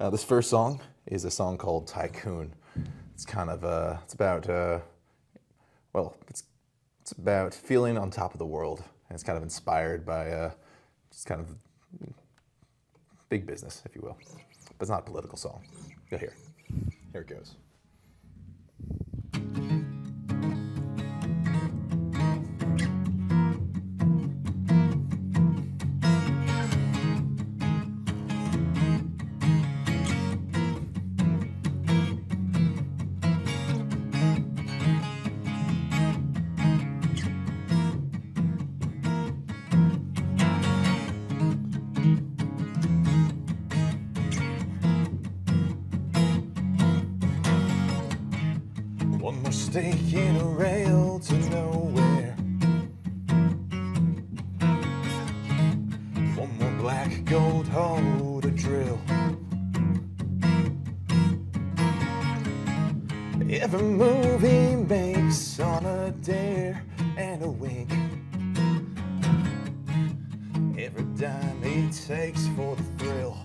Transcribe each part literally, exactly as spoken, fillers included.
Uh, this first song is a song called Tycoon. It's kind of, uh, it's about, uh, well, it's, it's about feeling on top of the world. And it's kind of inspired by uh, just kind of big business, if you will. But it's not a political song. You'll hear. Here it goes. One more stake in a rail to nowhere, one more black gold hole to drill. Every move he makes on a dare and a wink, every dime he takes for the thrill.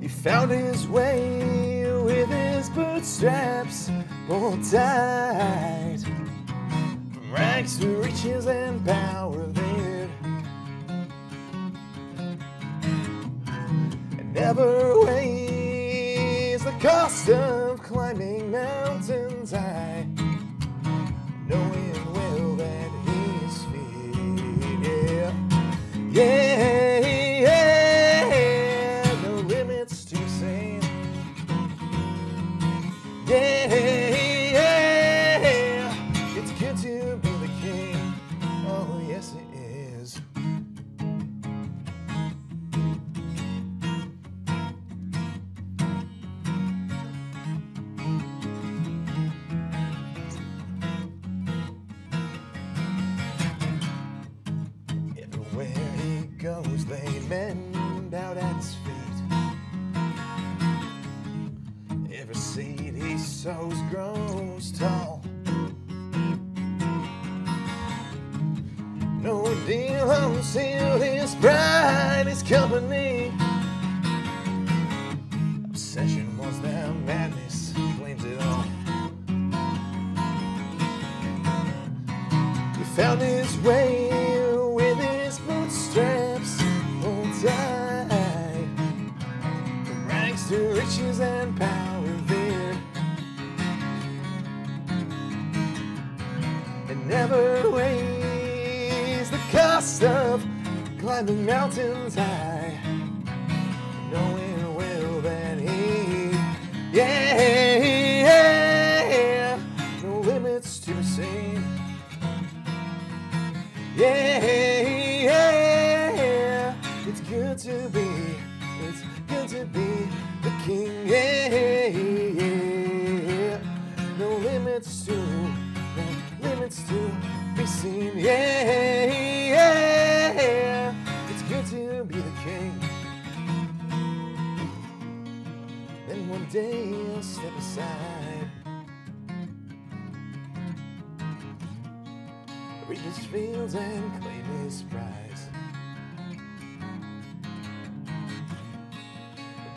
He found his way with his bootstraps pulled tight, from rags to riches and power there, and never weighs the cost of climbing mountains high, knowing well that he's fit. Yeah, yeah. Where he goes, they bend out at his feet. Every seed he sows grows tall. No deal unsealed, his pride, his company. Obsession was their madness, blames it all. He found his way. To riches and power there, and never weighs the cost of climbing mountains high, knowing well that he, yeah, yeah, no limits to sin, yeah, yeah, it's good to be, it's good to be the king, yeah, yeah. No limits to, no limits to be seen, yeah, yeah. It's good to be the king. Then one day you'll step aside, reach his fields and claim his prize.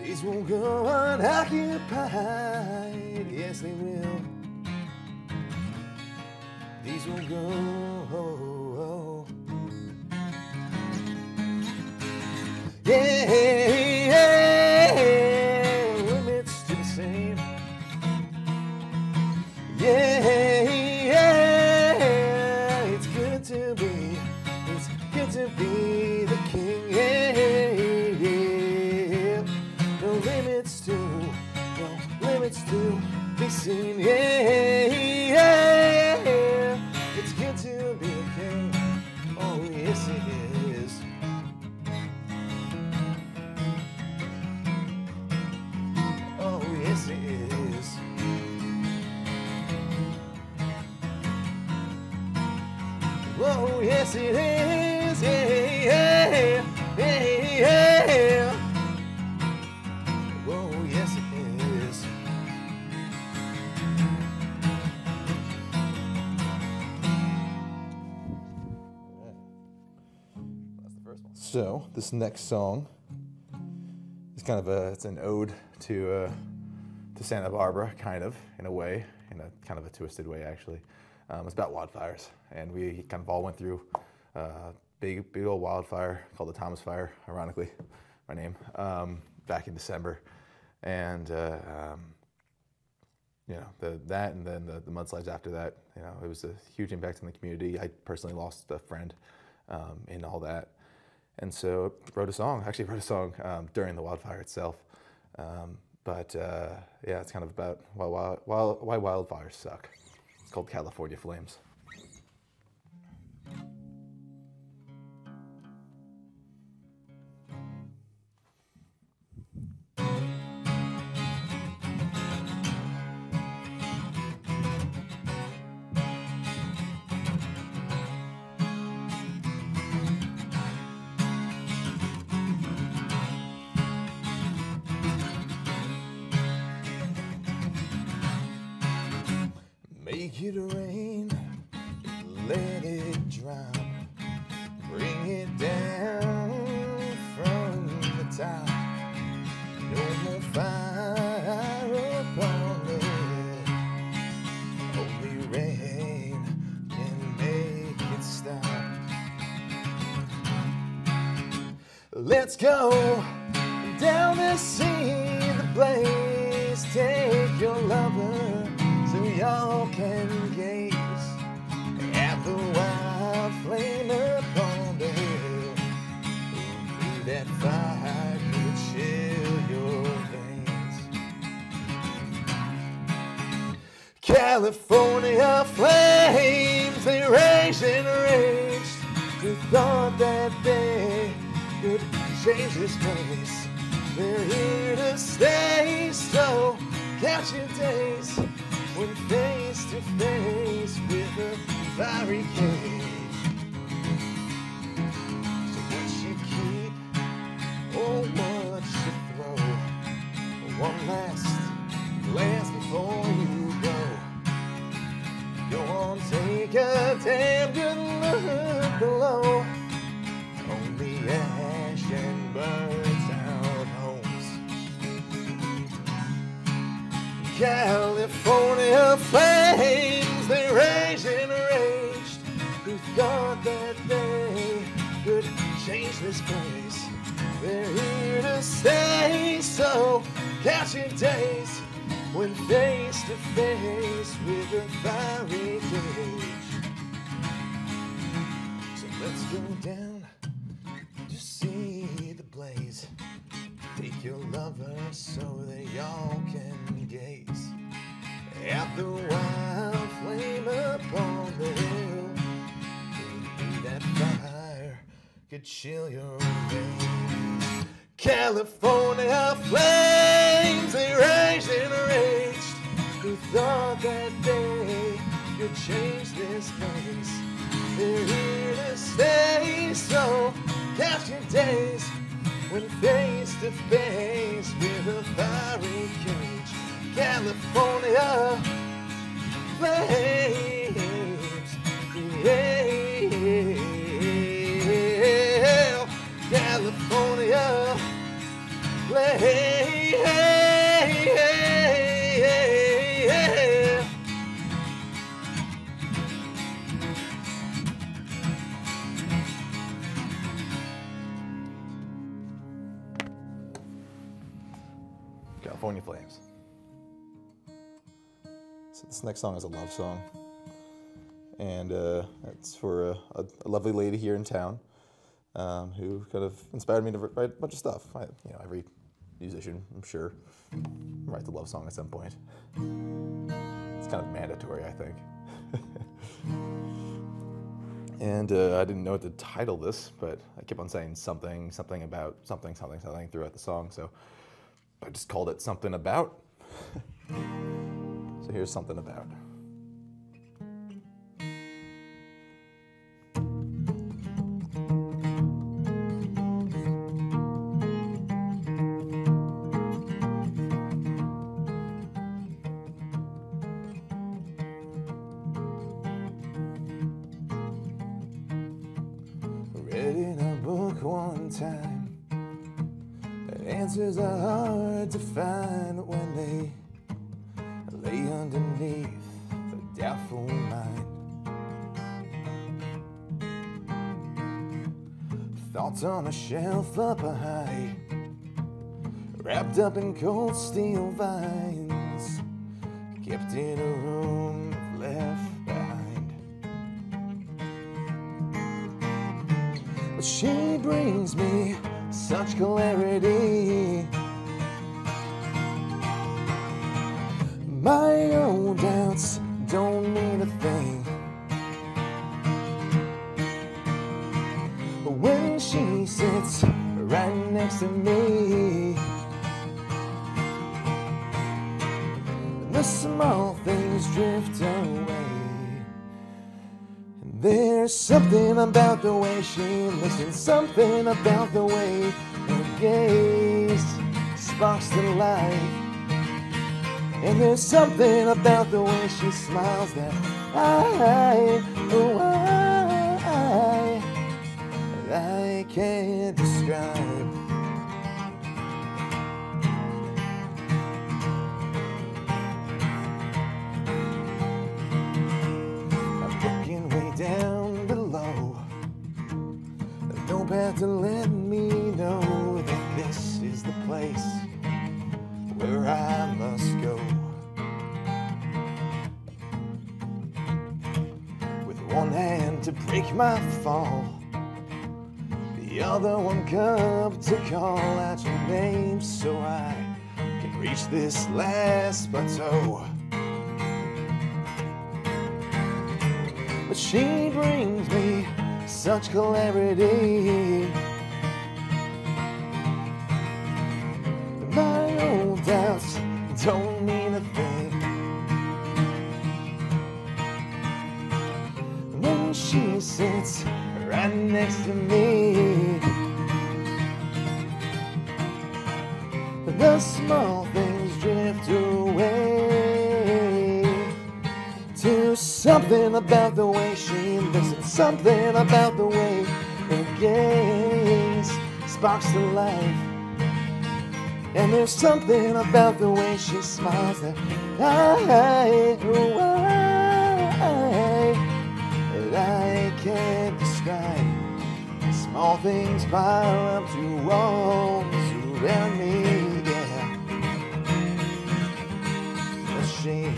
These won't go unoccupied, yes they will. These won't go. Oh, oh. Yeah, yeah, yeah, limits to the same. Yeah, yeah, it's good to be, it's good to be the king. Yeah. To be seen, yeah, yeah, yeah. It's good to be a king. Oh yes it is. Oh yes it is. Oh yes it is. Yeah, yeah, yeah, yeah. Oh yes it is. First one. So this next song is kind of a, it's an ode to, uh, to Santa Barbara, kind of, in a way, in a kind of a twisted way, actually. Um, it's about wildfires, and we kind of all went through a uh, big, big old wildfire called the Thomas Fire, ironically, my name, um, back in December. And, uh, um, you know, the, that and then the, the mudslides after that, you know, it was a huge impact on the community. I personally lost a friend um, in all that. And so wrote a song, actually wrote a song um, during the wildfire itself. Um, but uh, yeah, it's kind of about why, why, why wildfires suck. It's called California Flames. Make it rain, let it drop, bring it down from the top. No more fire upon the head, only rain can make it stop. Let's go down the sea, the blaze, take your lover, so y'all can gaze at the wild flame upon the hill. That fire could chill your veins. California flames, they rage and rage. They thought that they could change this place. They're here to stay, so catch your days. When face to face with a fiery cage, so what you keep or what you throw, one last glance before you go. Go on, take a damn good look below. Only ash and burns out homes. California flames, they rage and raged. Who thought that they could change this place? They're here to stay, so catch your days when face to face with a fiery cage. So let's go down to see the blaze. Take your lover so that y'all can gaze at the wild flame upon the hill. That fire could chill your veins. California flames, they raged and raged. Who thought that they could change this place? They're here to stay, so catch your days when face to face with a fiery cage. California flames, yeah. California flames, yeah. California flames. This next song is a love song, and uh, it's for a, a, a lovely lady here in town um, who kind of inspired me to write a bunch of stuff. I, you know, every musician, I'm sure, writes a love song at some point. It's kind of mandatory, I think. And uh, I didn't know what to title this, but I kept on saying something, something about something, something, something throughout the song, so I just called it Something About. So here's something about. Read in a book one time that answers are hard to find when they lay underneath a doubtful mind. Thoughts on a shelf up high, wrapped up in cold steel vines, kept in a room left behind. But she brings me such clarity, my own doubts don't mean a thing. When she sits right next to me, the small things drift away. And there's something about the way she looks, and something about the way her gaze sparks the light. And there's something about the way she smiles that I, oh I, I can't describe. I'm looking way down below, no path to let me know that this is the place where I must go. With one hand to break my fall, the other one cup to call out your name, so I can reach this last plateau. But she brings me such clarity, doubts don't mean a thing. When she sits right next to me, the small things drift away. To something about the way she listens, something about the way her gaze sparks the life. And there's something about the way she smiles that I, oh I, that I can't describe. Small things pile up to walls around me, yeah. But she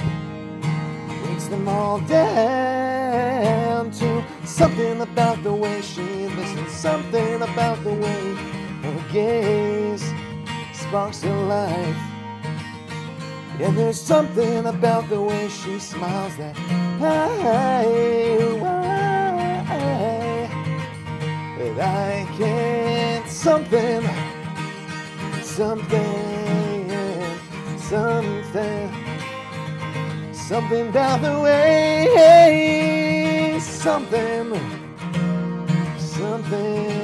brings them all down to something about the way she listens, something about the way her gaze sparks her life. And there's something about the way she smiles that I, I, that I can't. Something, something, something, something about the way, something, something.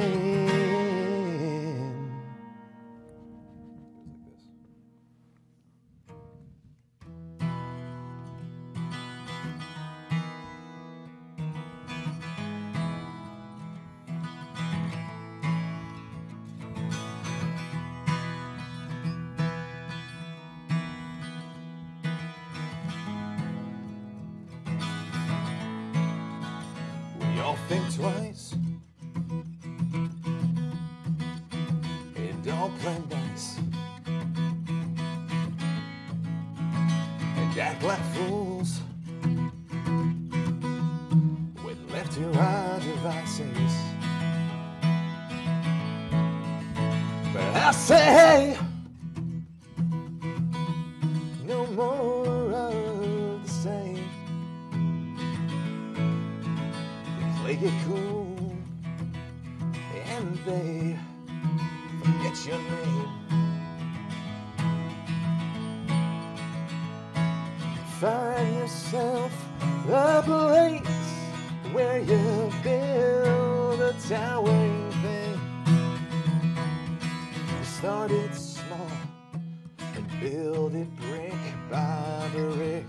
Think twice, it don't play nice, and act like fools when left to our devices. But I say no more of the same. Play it cool, and they forget your name. Find yourself a place where you build a towering thing. You start it small and build it brick by brick.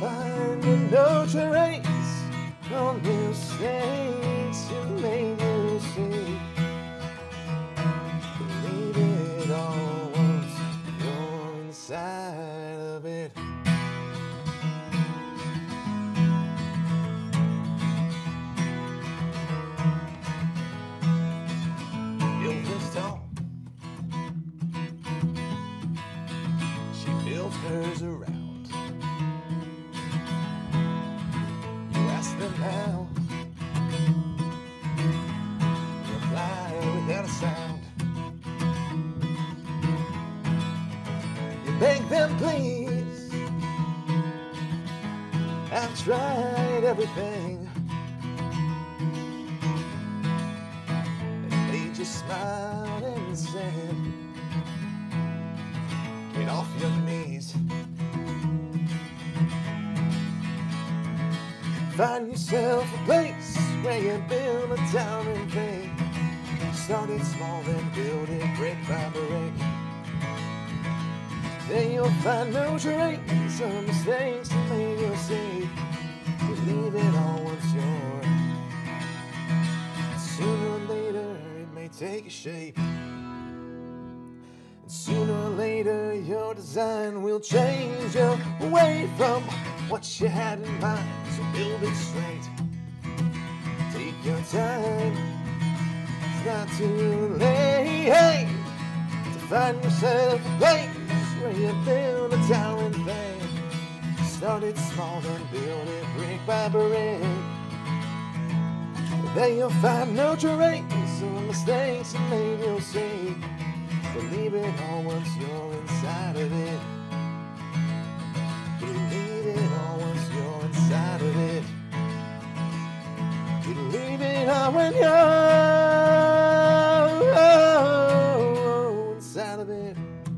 Find a note trace of mistakes you made me see. Believe it all once you're inside of it. Built this doll. She built hers around. Now, you fly without a sound. You beg them, please. I've tried everything. And they just smiled and said, "Get off your knees." Find yourself a place where you build a town and thing. Start it small, then build it brick by brick. Then you'll find no trace of mistakes you made, you'll see. Believe it all once you're. Sooner or later, it may take a shape. And sooner or later, your design will change you away from what you had in mind, so build it straight. Take your time, it's not too late to find yourself a place where you build a tower and thing. Start it small, then build it brick by brick. Then you'll find no trace of mistakes you made, you'll see. Believe it all once you're inside of it. When you're inside of it.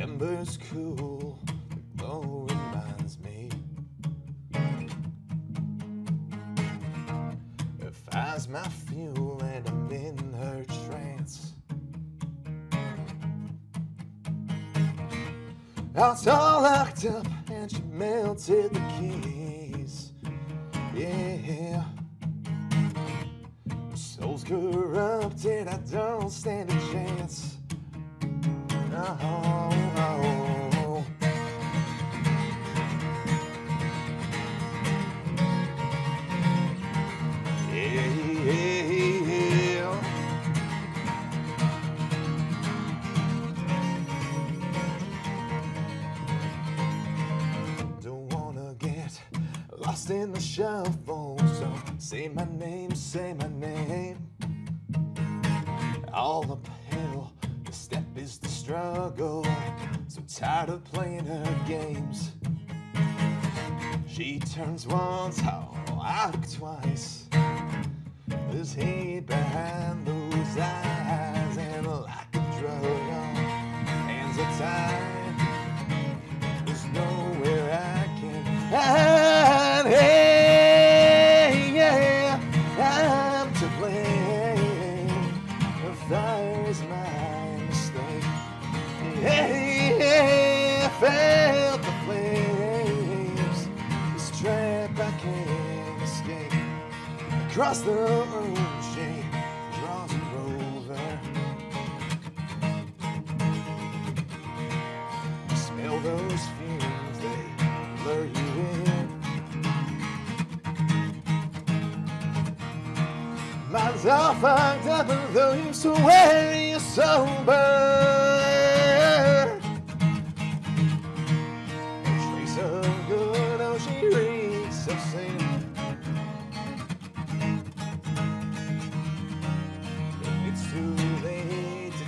Ember's cool, the glow reminds me. Her fire's my fuel and I'm in her trance. I was all locked up and she melted the keys. Yeah. My soul's corrupted, I don't stand a chance. Oh, oh, oh. Yeah, yeah, yeah. Don't wanna get lost in the shuffle, so say my name, say my name. All uphill, the step is the struggle, so tired of playing her games. She turns once, oh, I look twice. There's hate behind those eyes, and like a drug, hands are tied. There's nowhere I can hide. Hey, yeah, I'm to blame. The fire is mine. Hey, hey, I felt the flames. This trap I can't escape. Across the ocean draws me over. You smell those fumes, they lure you in. Mine's all fucked up, and though you swear you're sober. It's too late to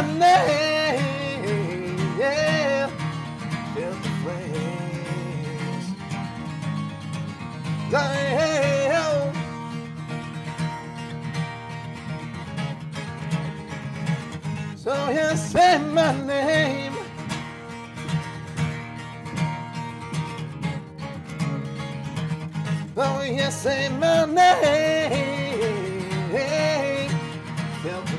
my name, yeah, feel the flames. Damn. So you say my name. Oh, you say my name. Feel the flames.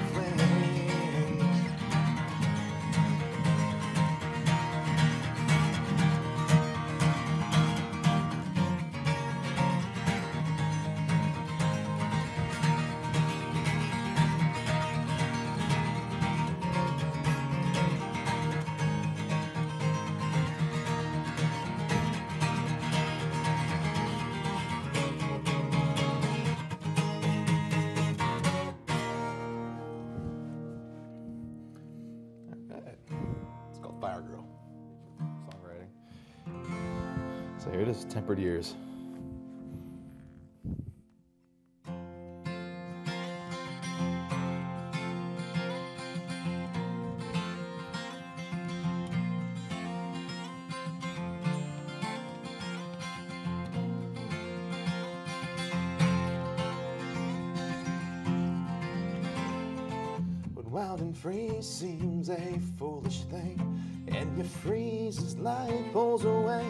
Fire Girl, songwriting. So here it is, Tempered Years. When wild and free seems a foolish thing, and you freeze as life pulls away.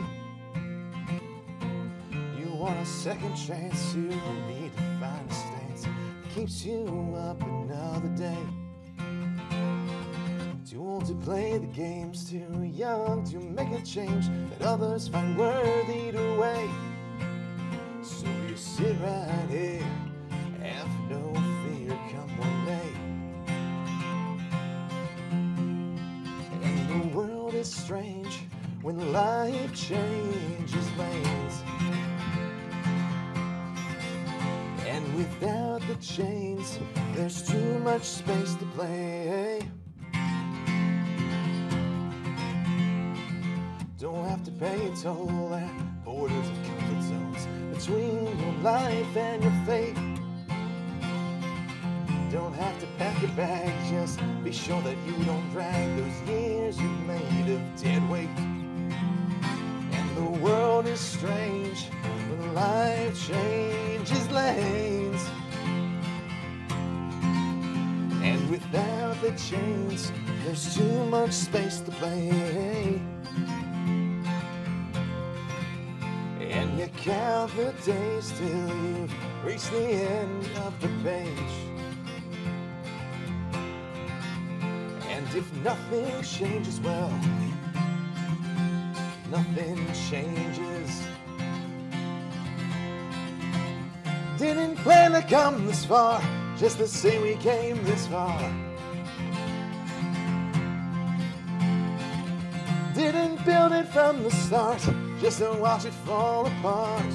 You want a second chance, you need to find a stance that keeps you up another day. Too old to play the games, too young to make a change that others find worthy to weigh. So you sit right here, have no fear, come one day. It's strange when life changes lanes, and without the chains there's too much space to play. Don't have to pay a toll at borders of comfort zones between your life and your fate. Don't have to pack your bag, just be sure that you don't drag those years you've made of dead weight. And the world is strange when life changes lanes, and without the chains there's too much space to play. And you count the days till you've reached the end of the page. And if nothing changes, well, nothing changes. Didn't plan to come this far, just to say we came this far. Didn't build it from the start, just to watch it fall apart.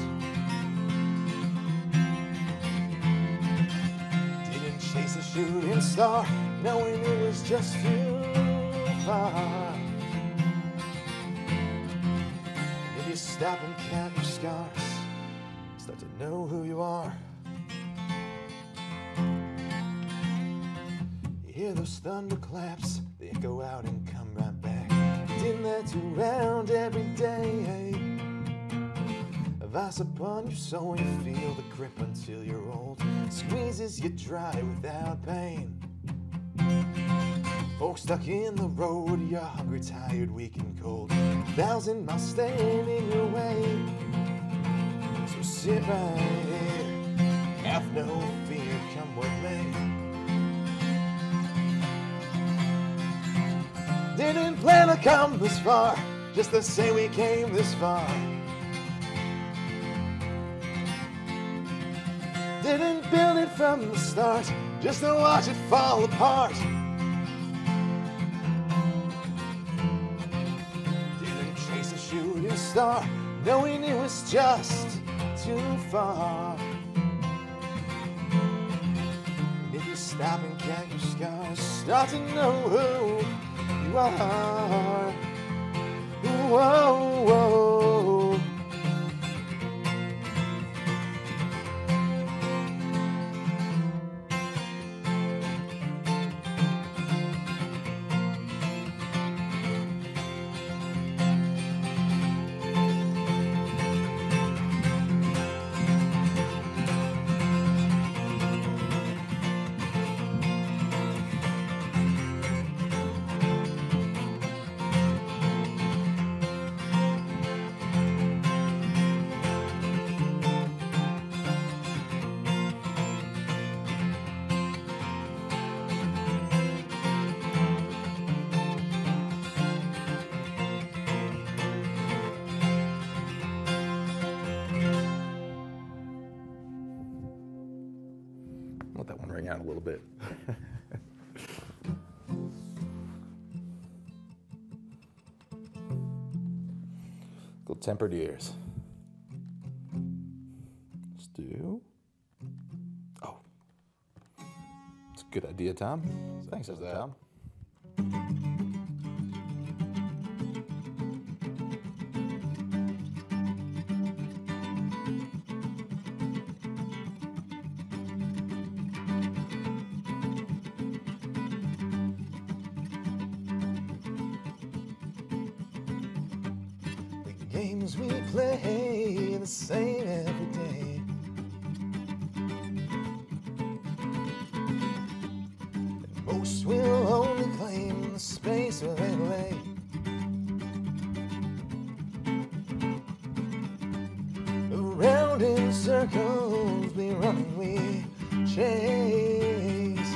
Didn't chase a shooting star, knowing it was just too far. And if you stop and count your scars, start to know who you are. You hear those thunderclaps, they go out and come right back. In that you round every day, a vice upon your soul, you feel the grip until you're old, squeezes you dry without pain. Folks stuck in the road, you're hungry, tired, weak and cold, a thousand miles staying in your way. So sit right here, have no fear, come what may. Didn't plan to come this far, just to say we came this far. Didn't build it from the start, just to watch it fall apart. Shooting star, knowing it was just too far. And if you stop and count your scars, start to know who you are. Whoa, whoa. down a little bit. Little tempered ears. Let's do. Oh, it's a good idea, Tom. Thanks for that, Tom. Games we play the same every day. And most will only claim the space where they lay. Around in circles we run and we chase.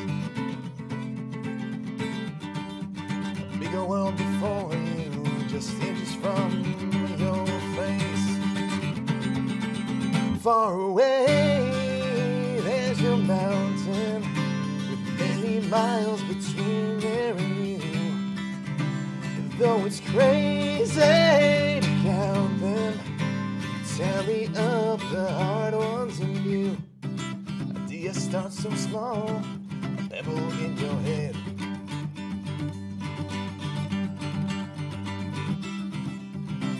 A bigger world before you, just inches from far away, there's your mountain, with many miles between there and you. And though it's crazy to count them, tally up the hard ones in you. Ideas start so small, a pebble in your head.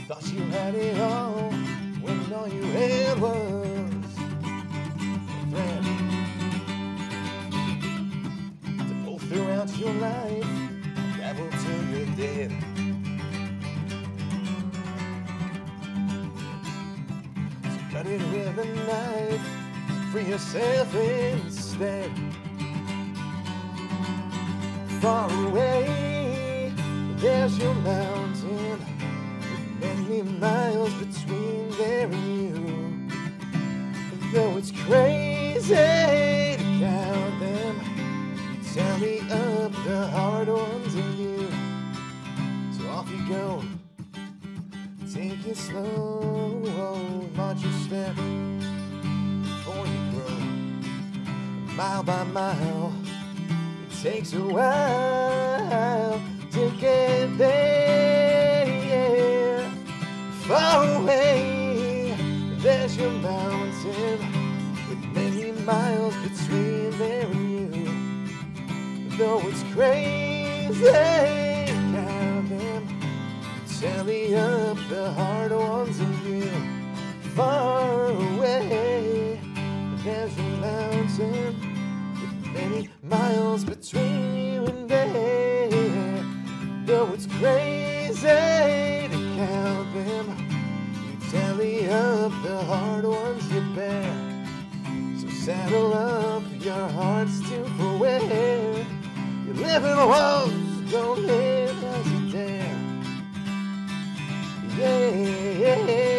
Thought you had it all, when all you had was your life, travel till you're dead. So cut it with a knife, free yourself instead. Far away, there's your mountain, with many miles between there and you. And though it's crazy to count them, tally up the hard ones in you. So off you go. Take it slow, march your step before you grow. Mile by mile, it takes a while to get there. Yeah. Far away, there's your mountain, with many miles between there and you. Though it's crazy, count them, tally up the hard ones in you. Far away, there's a mountain with many miles between you and there. Though it's crazy to count them, you tally up the hard ones you bear. So saddle up your hearts to forwear. Live in the walls, don't live as you dare. Yeah, yeah, yeah.